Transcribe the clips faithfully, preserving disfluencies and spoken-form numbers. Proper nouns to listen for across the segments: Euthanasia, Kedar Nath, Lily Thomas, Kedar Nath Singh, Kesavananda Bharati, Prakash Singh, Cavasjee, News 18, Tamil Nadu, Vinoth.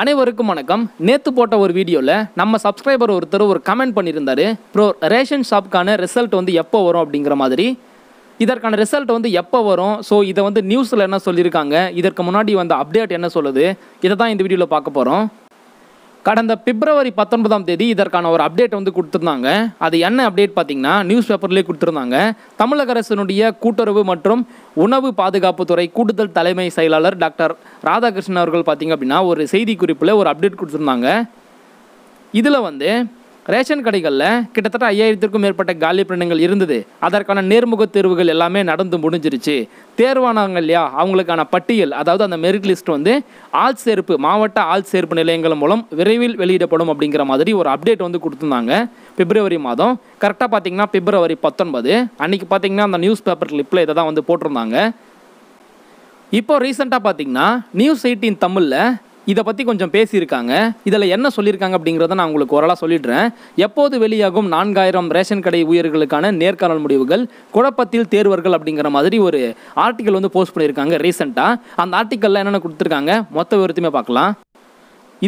அனைவருக்கும் வணக்கம். நேத்து போட்ட ஒரு வீடியோல நம்ம சப்ஸ்கிரைபர் ஒருத்தர் ஒரு கமெண்ட் பண்ணியிருந்தாரு, ப்ரோ ரேஷன் ஷாப்கான ரிசல்ட் வந்து எப்போ வரும் அப்படிங்கிற மாதிரி. இதற்கான ரிசல்ட் வந்து எப்போ வரும், ஸோ இதை வந்து நியூஸில் என்ன சொல்லியிருக்காங்க, இதற்கு முன்னாடி வந்த அப்டேட் என்ன சொல்லுது, இதை தான் இந்த வீடியோவில் பார்க்க போகிறோம். கடந்த பிப்ரவரி பத்தொன்பதாம் தேதி இதற்கான ஒரு அப்டேட் வந்து கொடுத்துருந்தாங்க. அது என்ன அப்டேட் பார்த்தீங்கன்னா, நியூஸ் பேப்பர்லேயே கொடுத்துருந்தாங்க. தமிழக அரசினுடைய கூட்டுறவு மற்றும் உணவு பாதுகாப்புத்துறை கூடுதல் தலைமை செயலாளர் டாக்டர் ராதாகிருஷ்ணன் அவர்கள் பார்த்திங்க அப்படின்னா ஒரு செய்தி குறிப்பில் ஒரு அப்டேட் கொடுத்துருந்தாங்க. இதில் வந்து ரேஷன் கடைகளில் கிட்டத்தட்ட ஐயாயிரத்திற்கும் மேற்பட்ட காலி பிரிண்டங்கள் இருந்தது. அதற்கான நேர்முக தேர்வுகள் எல்லாமே நடந்து முடிஞ்சிருச்சு. தேர்வானாங்க இல்லையா, அவங்களுக்கான பட்டியல், அதாவது அந்த மெரிட் லிஸ்ட் வந்து ஆள் சேர்ப்பு மாவட்ட ஆள் சேர்ப்பு நிலையங்கள் மூலம் விரைவில் வெளியிடப்படும் அப்படிங்கிற மாதிரி ஒரு அப்டேட் வந்து கொடுத்துருந்தாங்க பிப்ரவரி மாதம். கரெக்டாக பார்த்தீங்கன்னா பிப்ரவரி பத்தொன்பது அன்றைக்கி பார்த்தீங்கன்னா அந்த நியூஸ் பேப்பர் கிளிப்பில் இதை தான் வந்து போட்டிருந்தாங்க. இப்போ ரீசெண்டாக பார்த்தீங்கன்னா நியூஸ் எயிட்டீன் தமிழில் இதை பற்றி கொஞ்சம் பேசியிருக்காங்க. இதில் என்ன சொல்லியிருக்காங்க அப்படிங்கிறத நான் உங்களுக்கு ஓரளவு சொல்லிடுறேன். எப்போது வெளியாகும் நான்காயிரம் ரேஷன் கடை ஊழியர்களுக்கான நேர்காணல் முடிவுகள் குழப்பத்தில் தேர்வர்கள் அப்படிங்கிற மாதிரி ஒரு ஆர்டிக்கல் வந்து போஸ்ட் பண்ணியிருக்காங்க ரீசெண்டாக. அந்த ஆர்டிக்கலில் என்னென்ன கொடுத்துருக்காங்க மொத்த விவரத்தையுமே பார்க்கலாம்.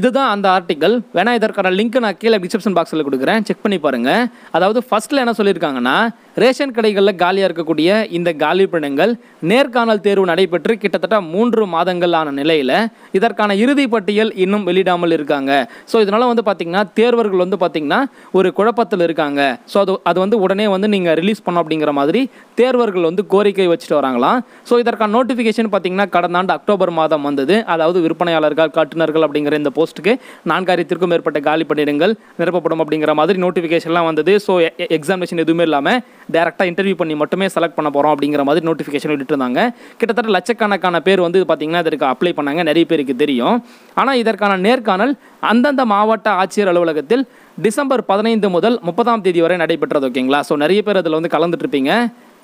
இதுதான் அந்த ஆர்டிக்கல். வேணா இதற்கான லிங்க் நான் கீழே டிஸ்கிரிப்ஷன் பாக்ஸில் கொடுக்குறேன், செக் பண்ணி பாருங்கள். அதாவது ஃபஸ்ட்டில் என்ன சொல்லியிருக்காங்கன்னா, ரேஷன் கடைகளில் காலியாக இருக்கக்கூடிய இந்த காலி பிரிடங்கள் நேர்காணல் தேர்வு நடைபெற்று கிட்டத்தட்ட மூன்று மாதங்கள் ஆன நிலையில் இதற்கான இறுதி பட்டியல் இன்னும் வெளியிடாமல் இருக்காங்க. ஸோ இதனால் வந்து பார்த்திங்கன்னா தேர்வர்கள் வந்து பார்த்திங்கன்னா ஒரு குழப்பத்தில் இருக்காங்க. ஸோ அது அது வந்து உடனே வந்து நீங்கள் ரிலீஸ் பண்ணோம் அப்படிங்கிற மாதிரி தேர்வர்கள் வந்து கோரிக்கை வச்சுட்டு வராங்களாம். ஸோ இதற்கான நோட்டிஃபிகேஷன் பார்த்திங்கன்னா கடந்த ஆண்டு அக்டோபர் மாதம் வந்தது. அதாவது விற்பனையாளர்கள் கட்டுநர்கள் அப்படிங்கிற இந்த போஸ்ட்டுக்கு நான்காயிரத்திற்கும் மேற்பட்ட காலி பணியிடங்கள் நிரப்பப்படும் அப்படிங்கிற மாதிரி நோட்டிஃபிகேஷன்லாம் வந்தது. ஸோ எக்ஸாமினேஷன் எதுவுமே இல்லாமல் டேரெக்டாக இன்டர்வியூ பண்ணி மட்டுமே செலக்ட் பண்ண போகிறோம் அப்படிங்கிற மாதிரி நோட்டிஃபிகேஷன் விட்டுட்டு இருந்தாங்க. கிட்டத்தட்ட லட்சக்கணக்கான பேர் வந்து பார்த்தீங்கன்னா இதற்கு அப்ளை பண்ணாங்க, நிறைய பேருக்கு தெரியும். ஆனால் இதற்கான நேர்காணல் அந்தந்த மாவட்ட ஆட்சியர் அலுவலகத்தில் டிசம்பர் பதினைந்து முதல் முப்பதாம் தேதி வரை நடைபெற்றது. ஓகேங்களா, ஸோ நிறைய பேர் அதில் வந்து கலந்துட்டுருப்பீங்க.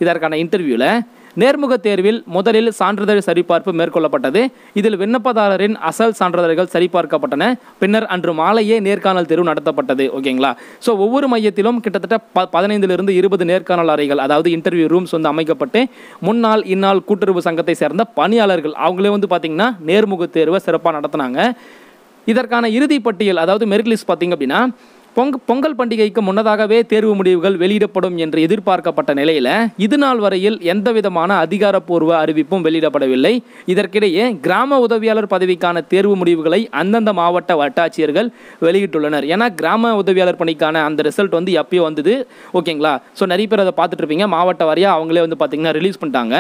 இதற்கான இன்டர்வியூவில் நேர்முக தேர்வில் முதலில் சான்றிதழ் சரிபார்ப்பு மேற்கொள்ளப்பட்டது. இதில் விண்ணப்பதாரரின் அசல் சான்றிதழ்கள் சரிபார்க்கப்பட்டன. பின்னர் அன்று மாலையே நேர்காணல் தேர்வு நடத்தப்பட்டது. ஓகேங்களா, ஸோ ஒவ்வொரு மையத்திலும் கிட்டத்தட்ட ப பதினைந்திலிருந்து இருபது நேர்காணல் அறைகள், அதாவது இன்டர்வியூ ரூம்ஸ் வந்து அமைக்கப்பட்டு முன்னாள் இந்நாள் கூட்டுறவு சங்கத்தை சேர்ந்த பணியாளர்கள் அவங்களே வந்து பார்த்திங்கன்னா நேர்முக தேர்வை சிறப்பாக நடத்தினாங்க. இதற்கான இறுதி பட்டியல், அதாவது மெரிட் லிஸ்ட் பார்த்திங்க அப்படின்னா பொங் பொங்கல் பண்டிகைக்கு முன்னதாகவே தேர்வு முடிவுகள் வெளியிடப்படும் என்று எதிர்பார்க்கப்பட்ட நிலையில் இது நாள் வரையில் எந்தவிதமான அதிகாரப்பூர்வ அறிவிப்பும் வெளியிடப்படவில்லை. இதற்கிடையே கிராம உதவியாளர் பதவிக்கான தேர்வு முடிவுகளை அந்தந்த மாவட்ட வட்டாட்சியர்கள் வெளியிட்டுள்ளனர். ஏன்னா கிராம உதவியாளர் பணிக்கான அந்த ரிசல்ட் வந்து எப்பயோ வந்தது. ஓகேங்களா, ஸோ நிறைய பேர் அதை பார்த்துட்ருப்பீங்க. மாவட்ட வாரியாக அவங்களே வந்து பார்த்திங்கன்னா ரிலீஸ் பண்ணிட்டாங்க.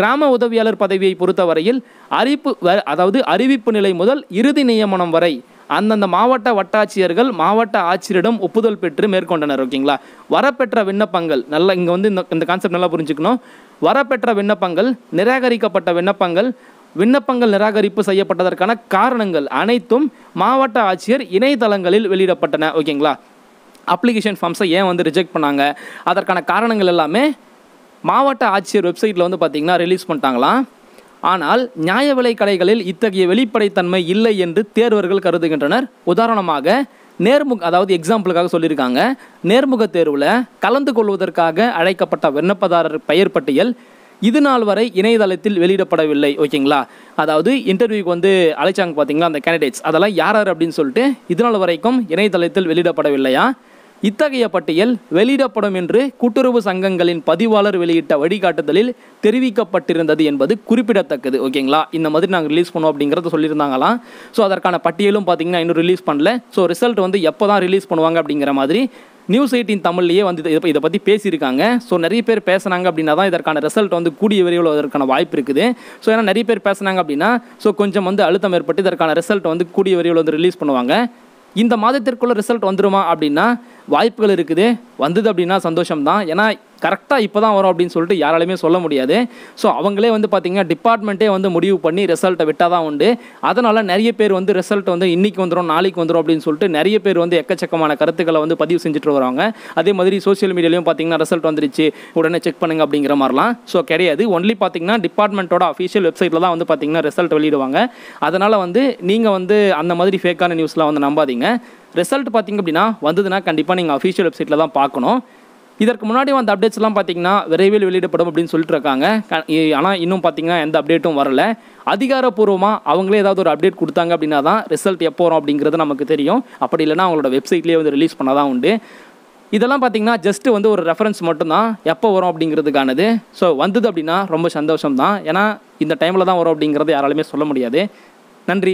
கிராம உதவியாளர் பதவியை பொறுத்தவரையில் அறிவிப்பு, அதாவது அறிவிப்பு நிலை முதல் இறுதி நியமனம் வரை அந்தந்த மாவட்ட வட்டாட்சியர்கள் மாவட்ட ஆட்சியரிடம் ஒப்புதல் பெற்று மேற்கொண்டனர். ஓகேங்களா, வரப்பெற்ற விண்ணப்பங்கள், நல்லா இங்கே வந்து இந்த இந்த கான்செப்ட் நல்லா புரிஞ்சுக்கணும். வரப்பெற்ற விண்ணப்பங்கள், நிராகரிக்கப்பட்ட விண்ணப்பங்கள், விண்ணப்பங்கள் நிராகரிப்பு செய்யப்பட்டதற்கான காரணங்கள் அனைத்தும் மாவட்ட ஆட்சியர் இணையதளங்களில் வெளியிடப்பட்டன. ஓகேங்களா, அப்ளிகேஷன் ஃபார்ம்ஸை ஏன் வந்து ரிஜெக்ட் பண்ணாங்க அதற்கான காரணங்கள் எல்லாமே மாவட்ட ஆட்சியர் வெப்சைட்டில் வந்து பார்த்திங்கன்னா ரிலீஸ் பண்ணிட்டாங்களாம். ஆனால் நியாய விலை கடைகளில் இத்தகைய வெளிப்படைத்தன்மை இல்லை என்று தேர்வர்கள் கருதுகின்றனர். உதாரணமாக நேர்முக, அதாவது எக்ஸாம்பிளுக்காக சொல்லியிருக்காங்க, நேர்முக தேர்வில் கலந்து கொள்வதற்காக அழைக்கப்பட்ட விண்ணப்பதாரர் பெயர் பட்டியல் இது நாள் வரை இணையதளத்தில் வெளியிடப்படவில்லை. ஓகேங்களா, அதாவது இன்டர்வியூக்கு வந்து அழைச்சாங்க பார்த்தீங்களா அந்த கேண்டிடேட்ஸ், அதெல்லாம் யார் யார் அப்படின்னு சொல்லிட்டு இது நாள் வரைக்கும் இணையதளத்தில் வெளியிடப்படவில்லையா. இத்தகைய பட்டியல் வெளியிடப்படும் என்று கூட்டுறவு சங்கங்களின் பதிவாளர் வெளியிட்ட வழிகாட்டுதலில் தெரிவிக்கப்பட்டிருந்தது என்பது குறிப்பிடத்தக்கது. ஓகேங்களா, இந்த மாதிரி நாங்கள் ரிலீஸ் பண்ணோம் அப்படிங்கிறத சொல்லியிருந்தாங்களாம். ஸோ அதற்கான பட்டியலும் பார்த்திங்கன்னா இன்னும் ரிலீஸ் பண்ணல. ஸோ ரிசல்ட் வந்து எப்போ தான் ரிலீஸ் பண்ணுவாங்க அப்படிங்கிற மாதிரி நியூஸ் எயிட்டீன் தமிழ்லேயே வந்து இதை இதை பற்றி பேசியிருக்காங்க. ஸோ நிறைய பேர் பேசுனாங்க அப்படின்னா தான் இதற்கான ரிசல்ட் வந்து கூடிய விரைவில் அதற்கான வாய்ப்பு இருக்குது. ஸோ ஏன்னா நிறைய பேர் பேசுனாங்க அப்படின்னா ஸோ கொஞ்சம் வந்து அழுத்தம் ஏற்பட்டு இதற்கான ரிசல்ட் வந்து கூடிய விரைவில் வந்து ரிலீஸ் பண்ணுவாங்க. இந்த மாதத்திற்குள்ளே ரிசல்ட் வந்துடுமா அப்படின்னா வாய்ப்புகள் இருக்குது. வந்தது அப்படின்னா சந்தோஷம்தான். ஏன்னா கரெக்டாக இப்போ தான் வரும் அப்படின்னு சொல்லிட்டு யாராலையுமே சொல்ல முடியாது. ஸோ அவங்களே வந்து பார்த்திங்கன்னா டிபார்ட்மெண்ட்டே வந்து முடிவு பண்ணி ரிசல்ட்டை விட்டால் தான் உண்டு. அதனால் நிறைய பேர் வந்து ரிசல்ட் வந்து இன்றைக்கி வந்துடும் நாளைக்கு வந்துடும் அப்படின்னு சொல்லிட்டு நிறைய பேர் வந்து எக்கச்சக்கமான கருத்துக்களை வந்து பதிவு செஞ்சுட்டு வருவாங்க. அதே மாதிரி சோசியல் மீடியாலையும் பார்த்திங்கன்னா ரிசல்ட் வந்துருச்சு உடனே செக் பண்ணுங்க அப்படிங்கிற மாதிரிலாம் ஸோ கிடையாது. ஒன்லி பார்த்திங்கன்னா டிபார்ட்மெண்ட்டோட அஃபிஷியல் வெப்சைட்டில் தான் வந்து பார்த்திங்கன்னா ரிசல்ட் வெளியிடுவாங்க. அதனால் வந்து நீங்கள் வந்து அந்த மாதிரி ஃபேக்கான நியூஸ்லாம் வந்து நம்பாதீங்க. ரிசல்ட் பார்த்திங்க அப்படின்னா வந்ததுன்னா கண்டிப்பாக நீங்கள் அஃபிஷியல் வெப்சைட்டில் தான் பார்க்கணும். இதற்கு முன்னாடி வந்த அப்டேட்ஸ் எல்லாம் பாத்தீங்கன்னா விரைவில் வெளியிடப்படும் அப்படினு சொல்லிட்டு இருக்காங்க. ஆனா இன்னும் பாத்தீங்கன்னா எந்த அப்டேட்டும் வரல. அதிகாரப்பூர்வமா அவங்களே ஏதாவது ஒரு அப்டேட் கொடுத்தாங்க அப்படினா தான் ரிசல்ட் எப்போ வரும் அப்படிங்கிறது நமக்கு தெரியும். அப்படி இல்லனா அவங்களோட வெப்சைட்லயே வந்து ரிலீஸ் பண்ணாதான் உண்டு. இதெல்லாம் பாத்தீங்கன்னா ஜஸ்ட் வந்து ஒரு ரெஃபரன்ஸ் மட்டும் தான் எப்போ வரும் அப்படிங்கிறதுக்கானது. சோ வந்தது அப்படினா ரொம்ப சந்தோஷம் தான். ஏனா இந்த டைம்ல தான் வரும் அப்படிங்கறது யாராலுமே சொல்ல முடியாது. நன்றி.